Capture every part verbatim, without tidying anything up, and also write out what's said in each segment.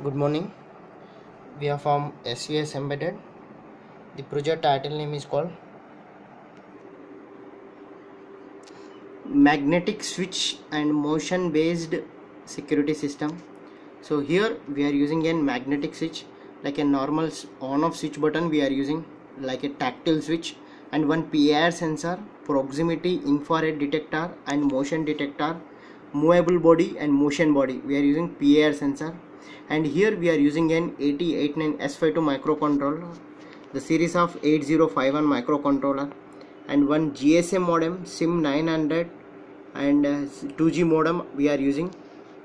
Good morning. We are from S V S Embedded. The project title name is called Magnetic Switch and Motion Based Security System. So here we are using a magnetic switch, like a normal on off switch button we are using, like a tactile switch, and one P I R sensor, proximity infrared detector and motion detector, movable body and motion body. We are using P I R sensor, and here we are using an A T eight nine S five two microcontroller, the series of eight zero five one microcontroller, and one G S M modem, SIM nine hundred, and uh, two G modem we are using.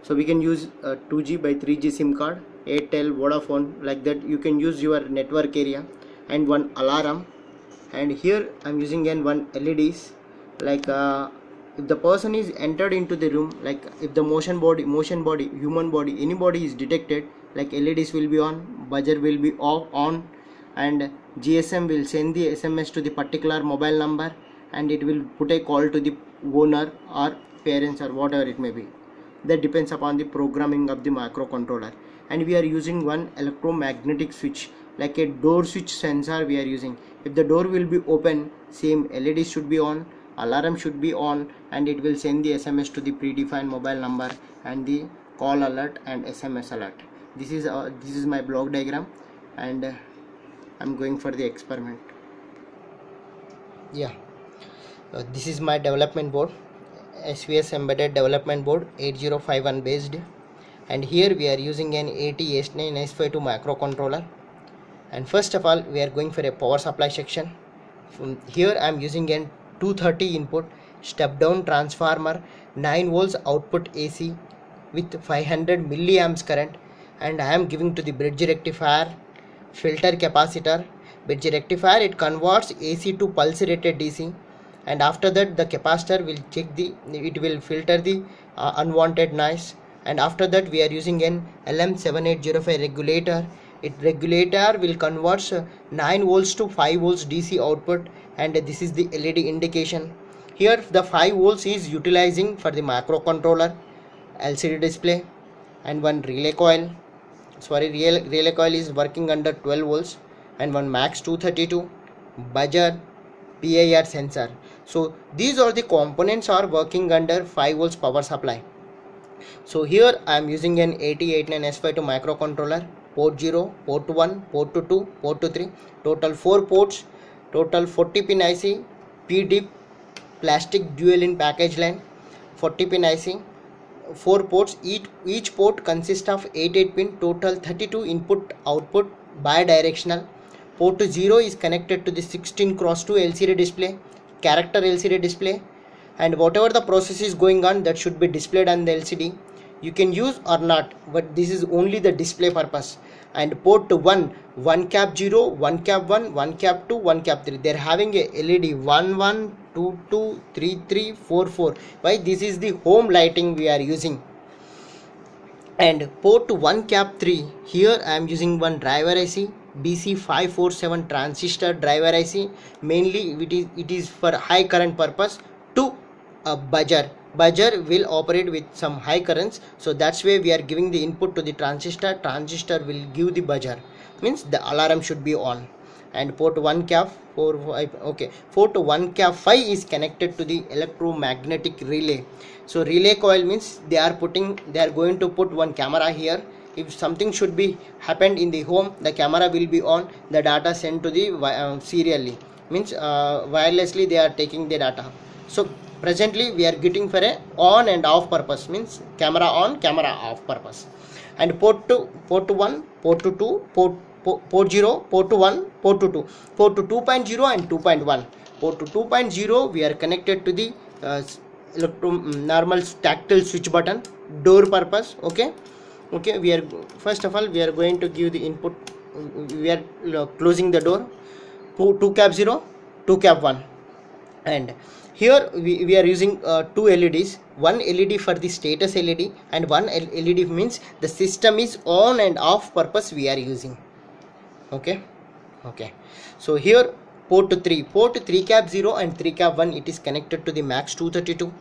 So we can use uh, two G by three G SIM card, Airtel, Vodafone, like that you can use your network area, and one alarm. And here I am using an one L E Ds, like uh, if the person is entered into the room, like if the motion body, motion body, human body, anybody is detected, like L E Ds will be on, buzzer will be off, on, and G S M will send the S M S to the particular mobile number, and it will put a call to the owner or parents or whatever it may be. That depends upon the programming of the microcontroller. And we are using one electromagnetic switch, like a door switch sensor we are using. If the door will be open, same L E D should be on, alarm should be on, and it will send the S M S to the predefined mobile number and the call alert and S M S alert. This is uh, this is my block diagram, and uh, I'm going for the experiment. Yeah, uh, this is my development board, S V S Embedded development board, eight zero five one based, and here we are using an A T eight nine S five two microcontroller. And first of all we are going for a power supply section. From here I am using an two thirty input step down transformer, nine volts output A C with five hundred milliamps current, and I am giving to the bridge rectifier, filter capacitor. Bridge rectifier, it converts A C to pulse rated D C, and after that the capacitor will check the, it will filter the uh, unwanted noise. And after that we are using an L M seven eight zero five regulator. It regulator will convert nine volts to five volts D C output, and this is the L E D indication. Here the five volts is utilizing for the microcontroller, L C D display, and one relay coil. Sorry, relay, relay coil is working under twelve volts, and one max two thirty-two, buzzer, P I R sensor. So these are the components are working under five volts power supply. So here I am using an A T eight nine S five two microcontroller, port zero, port one, port two, port two three, total four ports, total forty pin I C, P D I P, plastic dual in package line, forty pin I C, four ports, each, each port consists of eight eight pin, total thirty-two input output bi-directional. Port zero is connected to the sixteen cross two L C D display, character L C D display, and whatever the process is going on that should be displayed on the L C D. You can use or not, but this is only the display purpose. And port one, one cap zero, one cap one, one cap two, one cap three. They are having a L E D one one, two two, three three, four four. Why? This is the home lighting we are using. And port one cap three, here I am using one driver I C, B C five four seven transistor driver I C. Mainly it is, it is for high current purpose to a buzzer. Buzzer will operate with some high currents, so that's why we are giving the input to the transistor. Transistor will give the buzzer, means the alarm should be on. And port one cap four five, okay, port one cap five is connected to the electromagnetic relay. So relay coil means they are putting, they are going to put one camera here. If something should be happened in the home, the camera will be on, the data sent to the uh, serially, means uh, wirelessly they are taking the data. So presently we are getting for a on and off purpose, means camera on, camera off purpose. And port two, port one, port two, port, port, port zero, port one, port two, port two point zero and two point one. Port two point zero we are connected to the uh, electro normal tactile switch button, door purpose. Okay, okay, we are first of all we are going to give the input, we are closing the door. Two cap zero, two cap one, and here we, we are using uh, two L E Ds, one L E D for the status L E D, and one L E D means the system is on and off purpose we are using. Okay, okay. So here port three, port three cap zero and three cap one, it is connected to the max two thirty-two.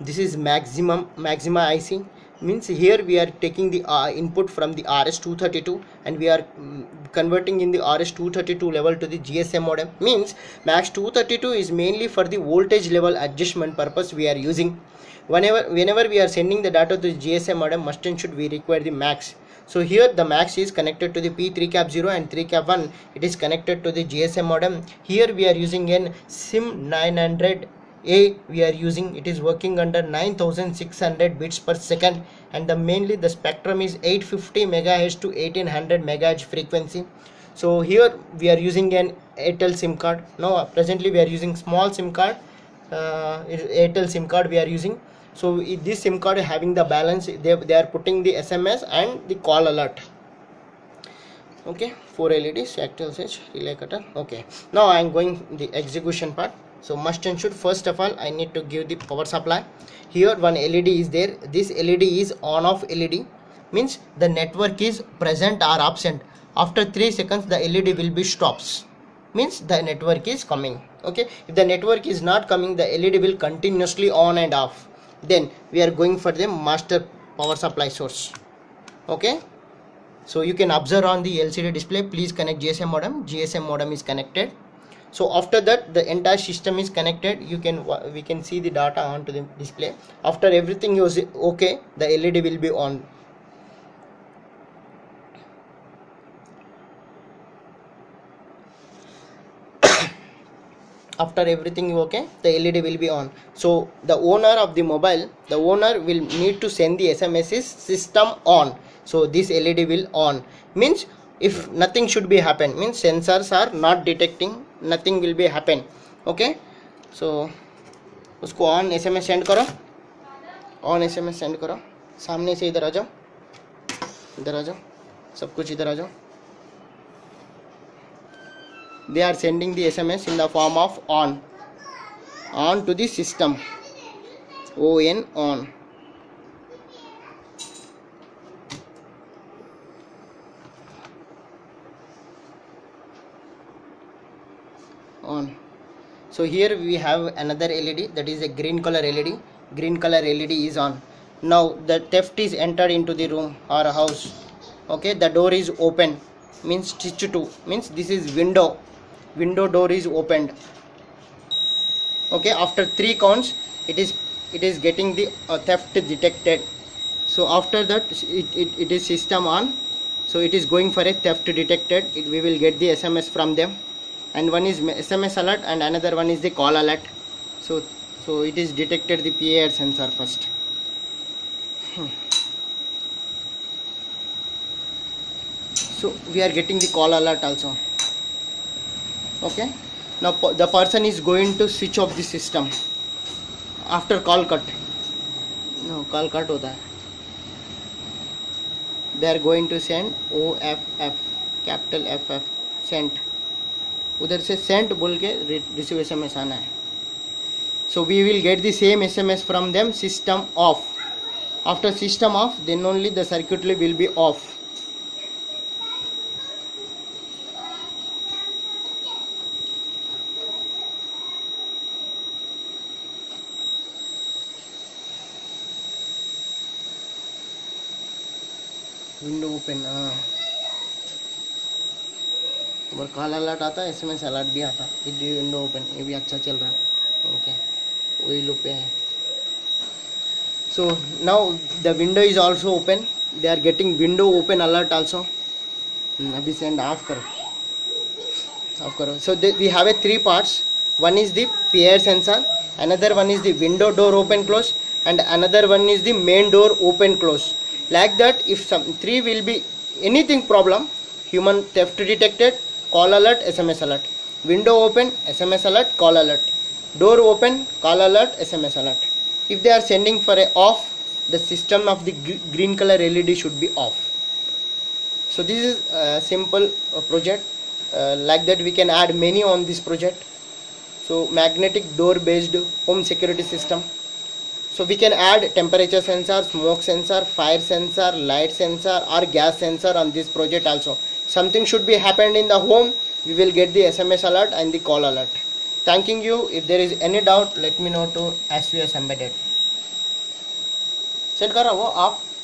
This is maximum maxima I C, means here we are taking the uh, input from the R S two thirty-two and we are um, converting in the R S two thirty-two level to the G S M modem. Means max two thirty-two is mainly for the voltage level adjustment purpose we are using. Whenever, whenever we are sending the data to the G S M modem, must and should we require the max. So here the max is connected to the P three cap zero and three cap one. It is connected to the G S M modem. Here we are using an SIM nine hundred. A we are using, it is working under nine thousand six hundred bits per second, and the mainly the spectrum is eight fifty megahertz to eighteen hundred megahertz frequency. So here we are using an Airtel SIM card. Now presently we are using small SIM card, uh, Airtel SIM card we are using. So this SIM card having the balance, they, they are putting the S M S and the call alert. Okay, four L E Ds, actual switch, relay cutter. Okay, now I am going the execution part. So must and should, first of all I need to give the power supply. Here one L E D is there. This L E D is on off L E D, means the network is present or absent. After three seconds the L E D will be stops, means the network is coming. Okay, if the network is not coming, the L E D will continuously on and off. Then we are going for the master power supply source. Okay, so you can observe on the L C D display, please connect G S M modem. G S M modem is connected. So after that the entire system is connected. You can, we can see the data onto the display. After everything is okay, the L E D will be on. After everything okay, the L E D will be on. So the owner of the mobile, the owner will need to send the S M Ses system on. So this L E D will on, means if nothing should be happen, means sensors are not detecting, nothing will be happen. Okay, so उसको on S M S send करो, on S M S send करो. सामने से इधर आ जाओ, इधर आ जाओ, सब कुछ इधर आ जाओ. They are sending the S M S in the form of on, on to the system, on on. on. So here we have another L E D, that is a green color L E D. Green color L E D is on. Now the theft is entered into the room or house. Okay, the door is open, means stitch two, means this is window. Window door is opened. Okay, after three counts it is it is getting the uh, theft detected. So after that it, it, it is system on. So it is going for a theft detected. It, we will get the S M S from them. And one is S M S alert and another one is the call alert. So, so it is detected the P I R sensor first. Hmm. So we are getting the call alert also. Okay. Now the person is going to switch off the system after call cut. No, call cut hota hai. They are going to send O F F, capital F F, sent. उधर से Saint बोल के receive SMS आना है. So we will get the same SMS from them system off. After system off then only the circuitry will be off. Window open. और call alert आता है, SMS alert भी आता है. विंडो ओपन, ये भी अच्छा चल रहा है. ओके, वही लुक पे है. So now the window is also open. They are getting window open alert also. अभी सेंड ऑफ करो, ऑफ करो. So we have a three parts. One is the P I R sensor, another one is the window door open close, and another one is the main door open close. Like that if some three will be anything problem, human theft detected, call alert, S M S alert. Window open, S M S alert, call alert. Door open, call alert, S M S alert. If they are sending for a off, the system of the green color L E D should be off. So this is a simple project. Uh, like that we can add many on this project. So magnetic door based home security system. So we can add temperature sensor, smoke sensor, fire sensor, light sensor or gas sensor on this project also. Something should be happened in the home, we will get the S M S alert and the call alert. Thanking you. If there is any doubt, let me know to S V S Embedded. Set कर रहा हूँ, आप